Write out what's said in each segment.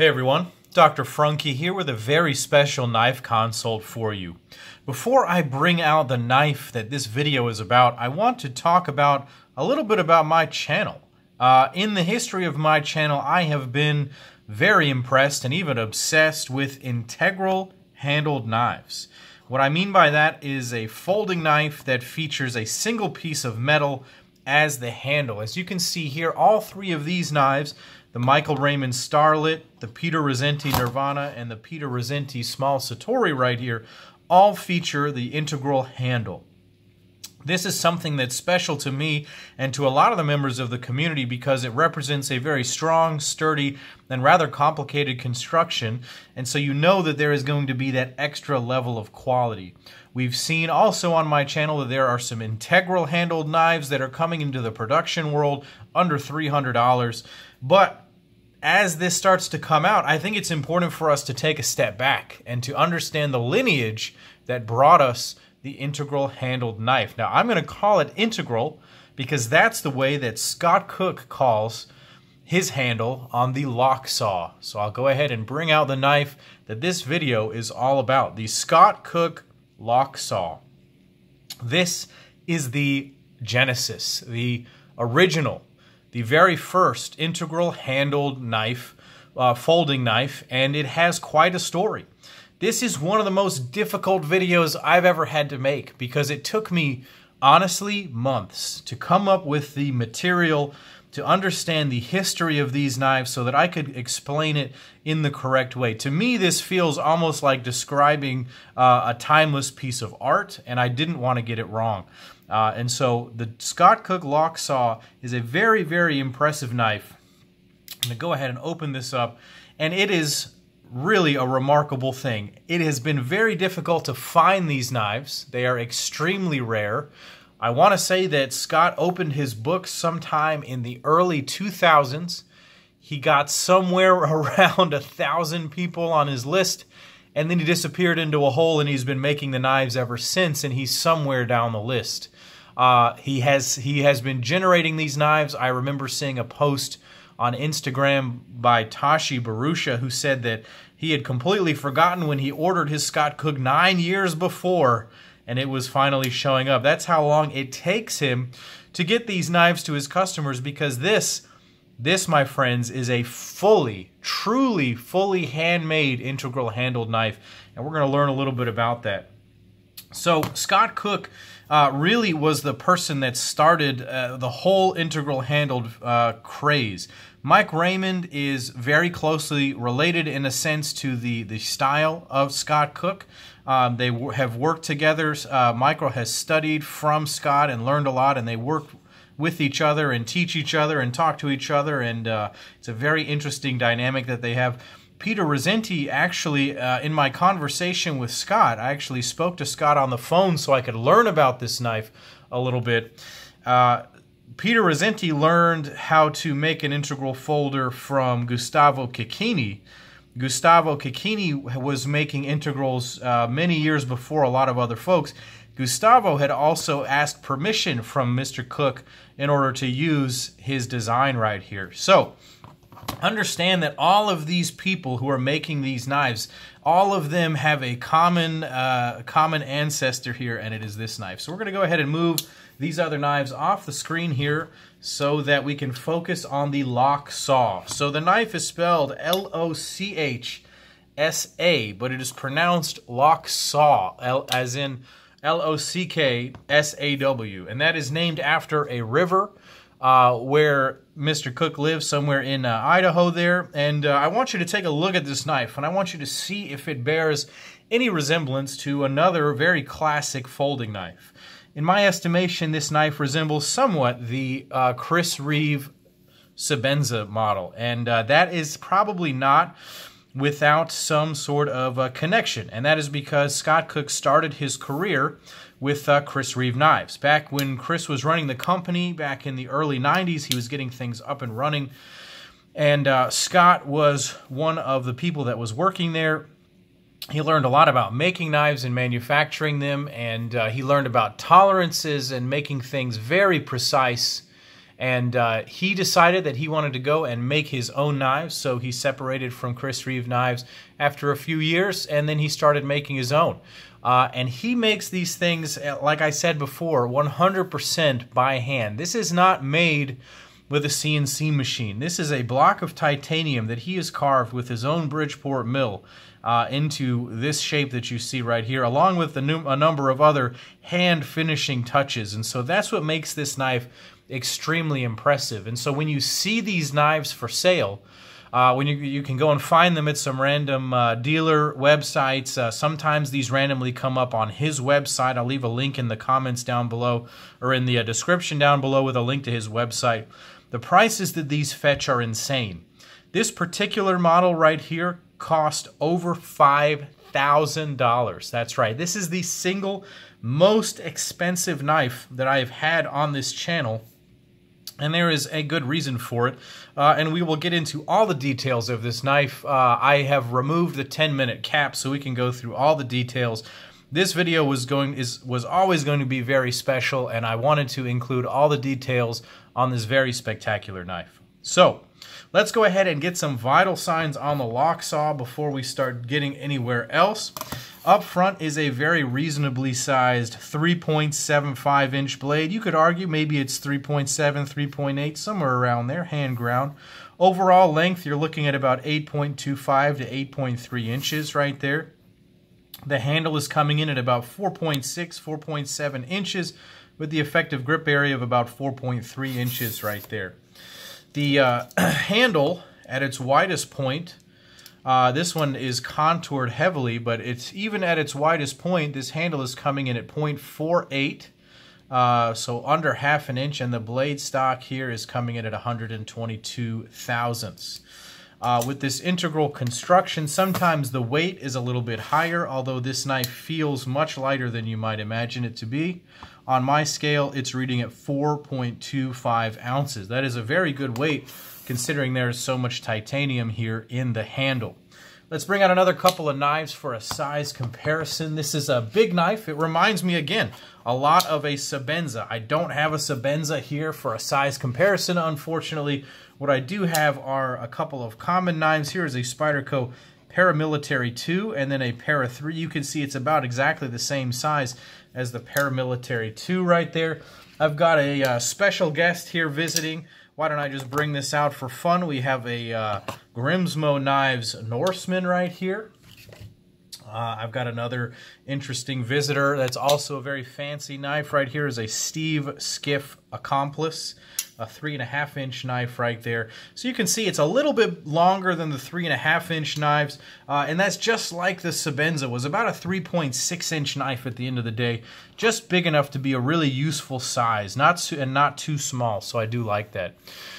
Hey everyone, Doctor Frunkey here with a very special knife consult for you. Before I bring out the knife that this video is about, I want to talk about a little bit about my channel. In the history of my channel, I have been very impressed and even obsessed with integral handled knives. What I mean by that is a folding knife that features a single piece of metal as the handle. As you can see here, all three of these knives, the Michael Raymond Starlit, the Peter Rassenti Nirvana, and the Peter Rassenti Small Satori right here, all feature the integral handle. This is something that's special to me and to a lot of the members of the community because it represents a very strong, sturdy, and rather complicated construction, and so you know that there is going to be that extra level of quality. We've seen also on my channel that there are some integral handled knives that are coming into the production world under $300, but as this starts to come out, I think it's important for us to take a step back and to understand the lineage that brought us the integral handled knife. Now, I'm going to call it integral because that's the way that Scott Cook calls his handle on the Lochsa. So I'll go ahead and bring out the knife that this video is all about, the Scott Cook Lochsa. This is the genesis, the original, the very first integral handled knife, folding knife, and it has quite a story. This is one of the most difficult videos I've ever had to make because it took me, honestly, months to come up with the material to understand the history of these knives so that I could explain it in the correct way. To me, this feels almost like describing a timeless piece of art, and I didn't want to get it wrong. And so the Scott Cook Lochsa is a very, very impressive knife. I'm going to go ahead and open this up, and it is really a remarkable thing. It has been very difficult to find these knives. They are extremely rare. I want to say that Scott opened his book sometime in the early 2000s. He got somewhere around 1,000 people on his list, and then he disappeared into a hole, and he's been making the knives ever since, and he's somewhere down the list. He has been generating these knives. I remember seeing a post on Instagram by Tashi Barusha, who said that he had completely forgotten when he ordered his Scott Cook 9 years before, and it was finally showing up. That's how long it takes him to get these knives to his customers, because this, my friends, is a fully, truly, fully handmade integral handled knife, and we're going to learn a little bit about that. So Scott Cook really was the person that started the whole integral handled craze. Mike Raymond is very closely related in a sense to the style of Scott Cook. They have worked together. Michael has studied from Scott and learned a lot, and they work with each other and teach each other and talk to each other, and it's a very interesting dynamic that they have. Peter Rassenti, actually, in my conversation with Scott, I actually spoke to Scott on the phone so I could learn about this knife a little bit. Peter Rassenti learned how to make an integral folder from Gustavo Cecchini. Gustavo Cecchini was making integrals many years before a lot of other folks. Gustavo had also asked permission from Mr. Cook in order to use his design right here. So understand that all of these people who are making these knives, all of them have a common ancestor here, and it is this knife. So we're going to go ahead and move these other knives off the screen here so that we can focus on the Lochsa. So the knife is spelled L-O-C-H-S-A, but it is pronounced Lochsa, as in L-O-C-K-S-A-W. And that is named after a river where Mr. Cook lives, somewhere in Idaho there. And I want you to take a look at this knife, and I want you to see if it bears any resemblance to another very classic folding knife. In my estimation, this knife resembles somewhat the Chris Reeve Sebenza model, and that is probably not without some sort of connection, and that is because Scott Cook started his career with Chris Reeve knives. Back when Chris was running the company, back in the early 90s, he was getting things up and running, and Scott was one of the people that was working there. He learned a lot about making knives and manufacturing them, and he learned about tolerances and making things very precise And he decided that he wanted to go and make his own knives, so he separated from Chris Reeve Knives after a few years, and then he started making his own. And he makes these things, like I said before, 100% by hand. This is not made with a CNC machine. This is a block of titanium that he has carved with his own Bridgeport mill into this shape that you see right here, along with a number of other hand finishing touches. And so that's what makes this knife extremely impressive. And so when you see these knives for sale, when you can go and find them at some random dealer websites. Sometimes these randomly come up on his website. I'll leave a link in the comments down below, or in the description down below, with a link to his website. The prices that these fetch are insane. This particular model right here cost over $5,000. That's right. This is the single most expensive knife that I have had on this channel. And there is a good reason for it, and we will get into all the details of this knife. I have removed the 10-minute cap so we can go through all the details. This video was always going to be very special, and I wanted to include all the details on this very spectacular knife. So, let's go ahead and get some vital signs on the Lochsa before we start getting anywhere else. Up front is a very reasonably sized 3.75-inch blade. You could argue maybe it's 3.7, 3.8, somewhere around there, hand ground. Overall length, you're looking at about 8.25 to 8.3 inches right there. The handle is coming in at about 4.6, 4.7 inches, with the effective grip area of about 4.3 inches right there. The handle, at its widest point, this one is contoured heavily, but it's even at its widest point, this handle is coming in at 0.48, so under half an inch, and the blade stock here is coming in at 122 thousandths. With this integral construction, sometimes the weight is a little bit higher, although this knife feels much lighter than you might imagine it to be. On my scale, it's reading at 4.25 ounces. That is a very good weight, considering there is so much titanium here in the handle. Let's bring out another couple of knives for a size comparison. This is a big knife. It reminds me, again, a lot of a Sebenza. I don't have a Sebenza here for a size comparison, unfortunately. What I do have are a couple of common knives. Here is a Spyderco Paramilitary II and then a Para III. You can see it's about exactly the same size as the Paramilitary II right there. I've got a special guest here visiting. Why don't I just bring this out for fun? We have a Grimsmo Knives Norseman right here. I've got another interesting visitor that's also a very fancy knife right here. Is a Steve Skiff Accomplice, a 3.5-inch knife right there. So you can see it's a little bit longer than the 3.5-inch knives, and that's just like the Sebenza was about a 3.6-inch knife at the end of the day, just big enough to be a really useful size, not too small. So I do like that.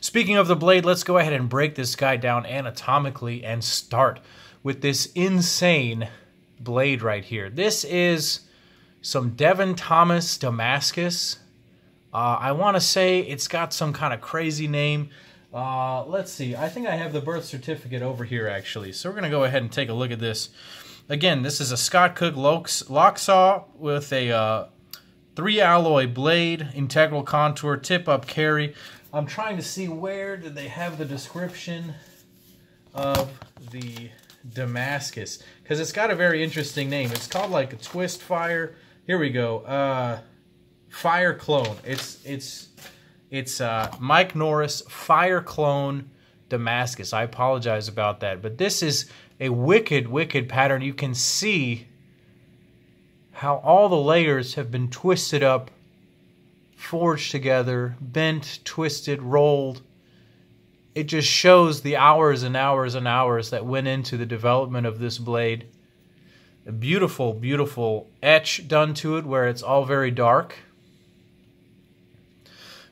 Speaking of the blade, let's go ahead and break this guy down anatomically and start with this insane blade right here. This is some Devin Thomas Damascus. I want to say it's got some kind of crazy name. Let's see. I think I have the birth certificate over here, actually. So we're going to go ahead and take a look at this. Again, this is a Scott Cook Lochsa with a 3-alloy blade, integral contour, tip-up carry. I'm trying to see where did they have the description of the Damascus, because it's got a very interesting name. It's called like a twist fire. Here we go. Fire Clone. It's Mike Norris Fire Clone Damascus. I apologize about that, but this is a wicked, wicked pattern. You can see how all the layers have been twisted up, forged together, bent, twisted, rolled. It just shows the hours and hours and hours that went into the development of this blade. A beautiful, beautiful etch done to it where it's all very dark.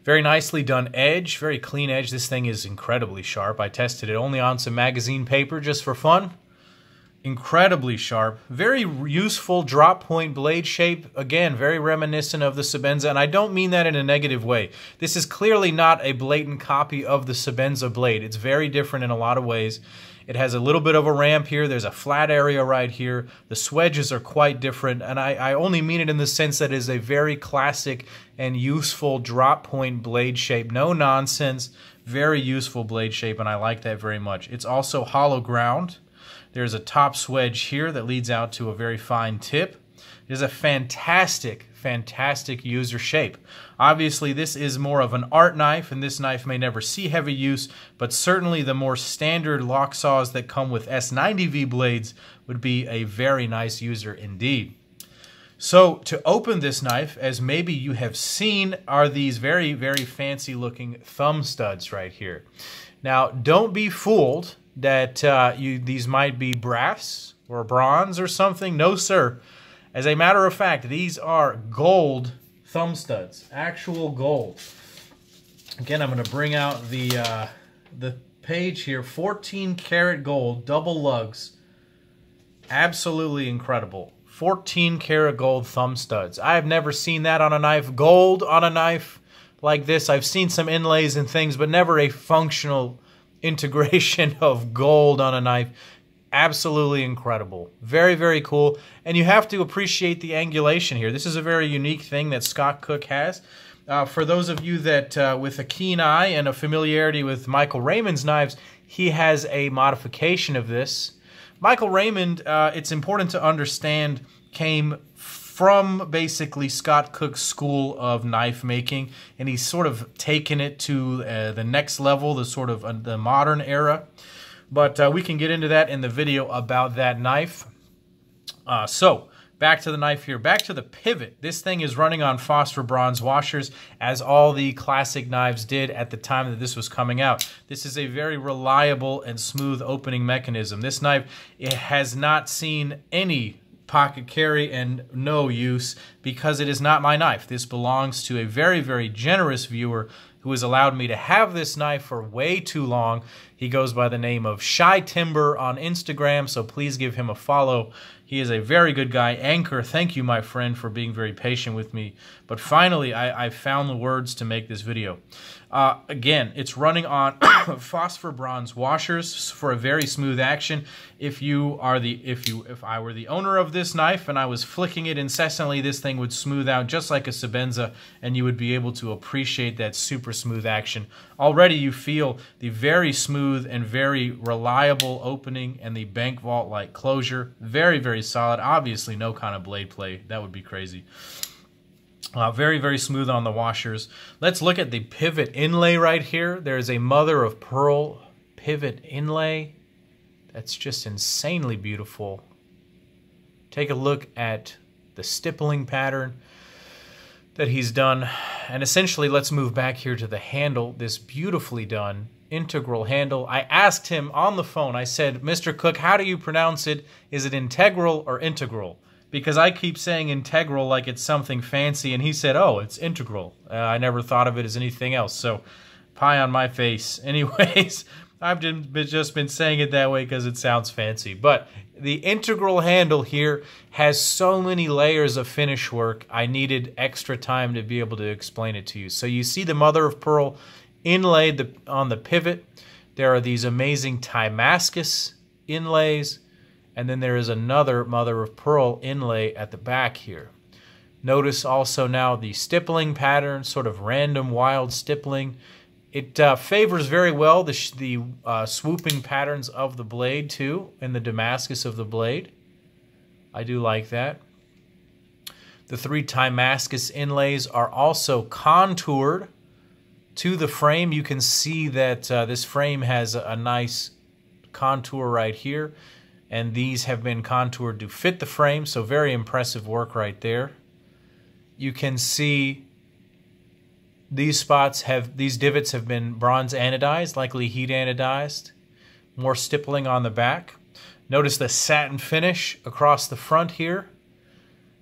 Very nicely done edge, very clean edge. This thing is incredibly sharp. I tested it only on some magazine paper just for fun. Incredibly sharp, very useful drop point blade shape, again very reminiscent of the Sebenza, and I don't mean that in a negative way. This is clearly not a blatant copy of the Sebenza blade. It's very different in a lot of ways. It has a little bit of a ramp here, there's a flat area right here, the swedges are quite different, and I only mean it in the sense that it is a very classic and useful drop point blade shape. No nonsense, very useful blade shape, and I like that very much. It's also hollow ground. There's a top swedge here that leads out to a very fine tip. It is a fantastic, fantastic user shape. Obviously, this is more of an art knife, and this knife may never see heavy use, but certainly the more standard Lochsaws that come with S90V blades would be a very nice user indeed. So to open this knife, as maybe you have seen, are these very, very fancy looking thumb studs right here. Now, don't be fooled that these might be brass or bronze or something. No, sir. As a matter of fact, these are gold thumb studs, actual gold. Again, I'm going to bring out the page here, 14 karat gold, double lugs. Absolutely incredible. 14 karat gold thumb studs. I have never seen that on a knife. Gold on a knife like this. I've seen some inlays and things, but never a functional integration of gold on a knife. Absolutely incredible. Very, very cool. And you have to appreciate the angulation here. This is a very unique thing that Scott Cook has. For those of you that, with a keen eye and a familiarity with Michael Raymond's knives, he has a modification of this. Michael Raymond, it's important to understand, came from basically Scott Cook's school of knife making, and he's sort of taken it to the next level, the sort of the modern era. But we can get into that in the video about that knife. So back to the knife here, back to the pivot. This thing is running on phosphor bronze washers, as all the classic knives did at the time that this was coming out. This is a very reliable and smooth opening mechanism. This knife, it has not seen any pocket carry and no use, because it is not my knife. This belongs to a very, very generous viewer who has allowed me to have this knife for way too long. He goes by the name of Shy Timber on Instagram, so please give him a follow. He is a very good guy. Anchor, thank you, my friend, for being very patient with me. But finally, I found the words to make this video. Again, it's running on phosphor bronze washers for a very smooth action. If I were the owner of this knife and I was flicking it incessantly, this thing would smooth out just like a Sebenza, and you would be able to appreciate that super smooth action. Already, you feel the very smooth and very reliable opening and the bank vault-like closure. Very, very solid. Obviously, no kind of blade play. That would be crazy. Very, very smooth on the washers. Let's look at the pivot inlay right here. There is a mother of pearl pivot inlay. That's just insanely beautiful. Take a look at the stippling pattern that he's done. And essentially, let's move back here to the handle. This beautifully done integral handle. I asked him on the phone, I said, Mr. Cook, how do you pronounce it? Is it integral or integral? Because I keep saying integral like it's something fancy, and he said, oh, it's integral. I never thought of it as anything else, so pie on my face. Anyways, I've just been saying it that way because it sounds fancy. But the integral handle here has so many layers of finish work, I needed extra time to be able to explain it to you. So you see the mother of pearl inlaid on the pivot. There are these amazing Timascus inlays, and then there is another mother of pearl inlay at the back here. Notice also now the stippling pattern, sort of random wild stippling. It favors very well the swooping patterns of the blade too, and the Damascus of the blade. I do like that. The three Timascus inlays are also contoured to the frame. You can see that this frame has a nice contour right here, and these have been contoured to fit the frame, so very impressive work right there. You can see these divots have been bronze anodized, likely heat anodized. More stippling on the back. Notice the satin finish across the front here.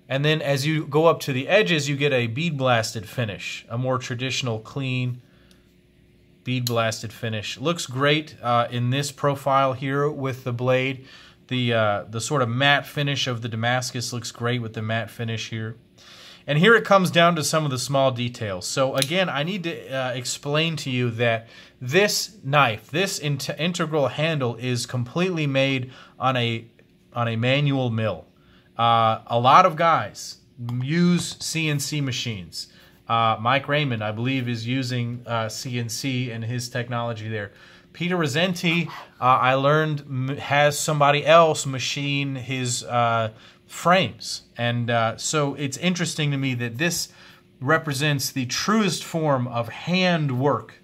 And then as you go up to the edges, you get a bead blasted finish, a more traditional clean bead blasted finish. Looks great in this profile here with the blade. The sort of matte finish of the Damascus looks great with the matte finish here. And here it comes down to some of the small details. So again, I need to explain to you that this knife, this integral handle, is completely made on a manual mill. A lot of guys use CNC machines. Mike Raymond, I believe, is using CNC and his technology there. Peter Rassenti, I learned, has somebody else machine his frames. And so it's interesting to me that this represents the truest form of hand work.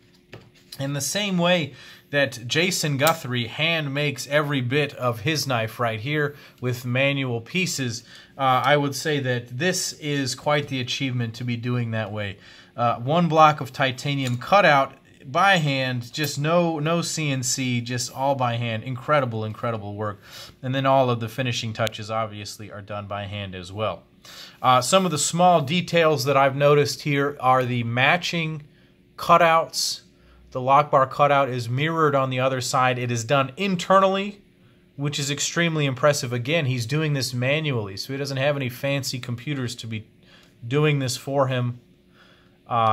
In the same way that Jason Guthrie hand makes every bit of his knife right here with manual pieces, I would say that this is quite the achievement to be doing that way. One block of titanium cutout by hand, just no CNC, just all by hand. Incredible work. And then all of the finishing touches obviously are done by hand as well. Some of the small details that I've noticed here are the matching cutouts. The lock bar cutout is mirrored on the other side. It is done internally, which is extremely impressive. Again, he's doing this manually, so he doesn't have any fancy computers to be doing this for him.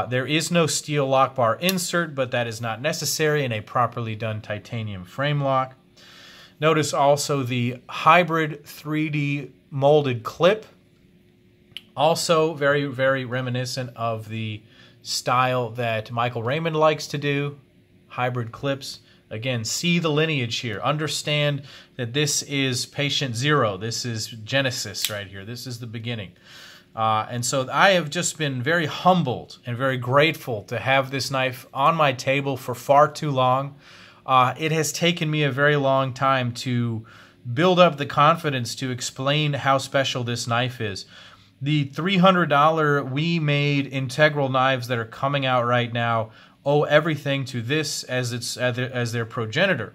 There is no steel lock bar insert, but that is not necessary in a properly done titanium frame lock. Notice also the hybrid 3D molded clip. Also very reminiscent of the style that Michael Raymond likes to do, hybrid clips. Again, see the lineage here. Understand that this is patient zero. This is Genesis right here. This is the beginning. And so I have just been very humbled and very grateful to have this knife on my table for far too long. It has taken me a very long time to build up the confidence to explain how special this knife is. The $300 We Made integral knives that are coming out right now owe everything to this as their progenitor.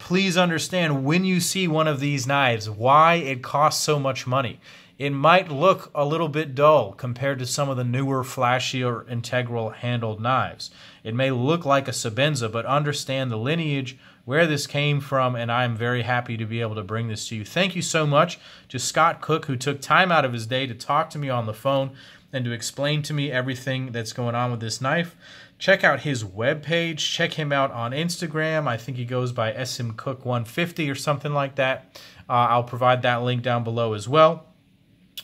Please understand, when you see one of these knives, why it costs so much money. It might look a little bit dull compared to some of the newer, flashier integral handled knives. It may look like a Sebenza, but understand the lineage, where this came from, and I'm very happy to be able to bring this to you. Thank you so much to Scott Cook, who took time out of his day to talk to me on the phone and to explain to me everything that's going on with this knife. Check out his webpage. Check him out on Instagram. I think he goes by smcook150 or something like that. I'll provide that link down below as well.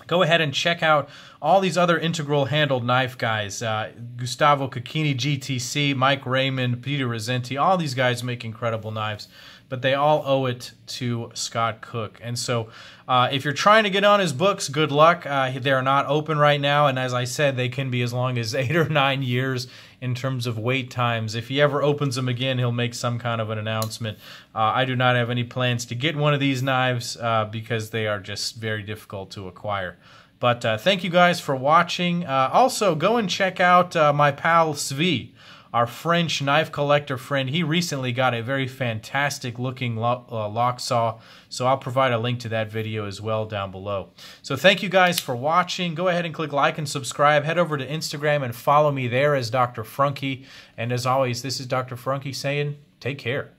Go ahead and check out all these other integral handled knife guys. Gustavo Cecchini, GTC, Mike Raymond, Peter Rassenti, all these guys make incredible knives, but they all owe it to Scott Cook. And so if you're trying to get on his books, good luck. They're not open right now, and as I said, they can be as long as 8 or 9 years in terms of wait times. If he ever opens them again, he'll make some kind of an announcement. I do not have any plans to get one of these knives because they are just very difficult to acquire. But thank you guys for watching. Also, go and check out my pal Svi, our French knife collector friend. He recently got a very fantastic looking Lochsa, so I'll provide a link to that video as well down below. So thank you guys for watching. Go ahead and click like and subscribe. Head over to Instagram and follow me there as Dr. Frunkey. And as always, this is Dr. Frunkey saying, take care.